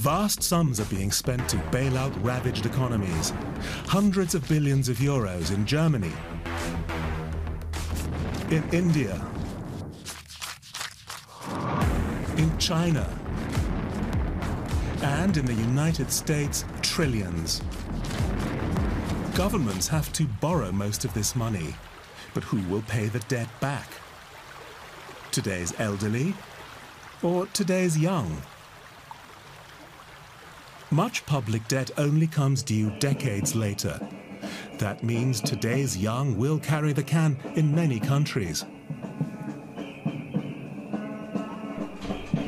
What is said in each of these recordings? Vast sums are being spent to bail out ravaged economies. Hundreds of billions of euros in Germany, in India, in China, and in the United States, trillions. Governments have to borrow most of this money, but who will pay the debt back? Today's elderly or today's young? Much public debt only comes due decades later. That means today's young will carry the can in many countries.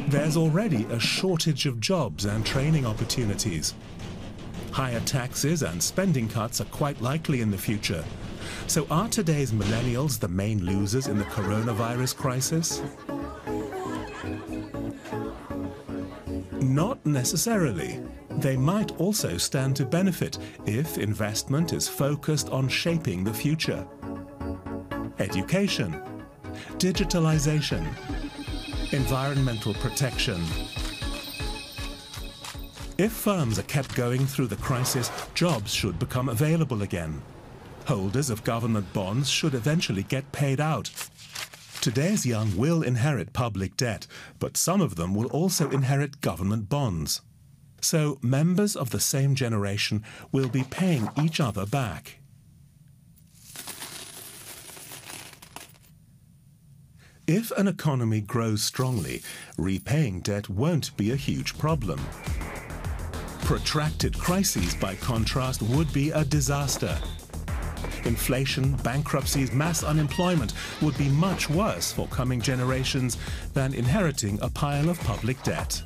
There's already a shortage of jobs and training opportunities. Higher taxes and spending cuts are quite likely in the future. So are today's millennials the main losers in the coronavirus crisis? Not necessarily. They might also stand to benefit if investment is focused on shaping the future. Education, digitalization, environmental protection. If firms are kept going through the crisis, jobs should become available again. Holders of government bonds should eventually get paid out. Today's young will inherit public debt, but some of them will also inherit government bonds. So members of the same generation will be paying each other back. If an economy grows strongly, repaying debt won't be a huge problem. Protracted crises, by contrast, would be a disaster. Inflation, bankruptcies, mass unemployment would be much worse for coming generations than inheriting a pile of public debt.